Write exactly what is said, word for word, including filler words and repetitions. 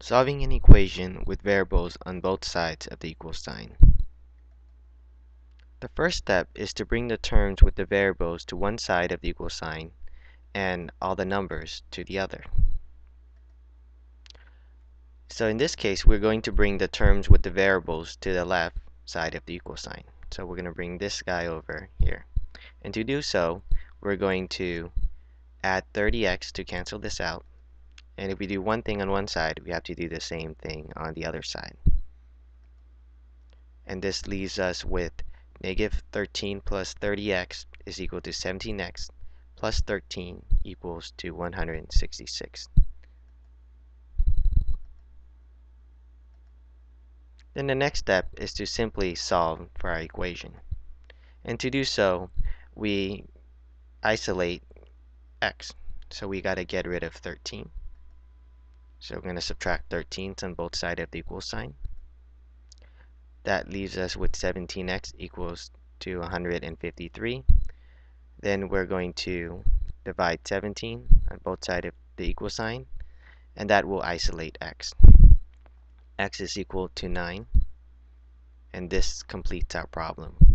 Solving an equation with variables on both sides of the equal sign. The first step is to bring the terms with the variables to one side of the equal sign and all the numbers to the other. So in this case, we're going to bring the terms with the variables to the left side of the equal sign. So we're going to bring this guy over here. And to do so, we're going to add thirty x to cancel this out. And if we do one thing on one side, we have to do the same thing on the other side. And this leaves us with negative thirteen plus thirty x is equal to seventeen x plus thirteen equals to one hundred sixty-six. Then the next step is to simply solve for our equation. And to do so, we isolate x. So we got to get rid of thirteen. So we're going to subtract thirteens on both sides of the equal sign. That leaves us with seventeen x equals to one hundred fifty-three. Then we're going to divide seventeen on both sides of the equal sign, and that will isolate x. x is equal to nine, and this completes our problem.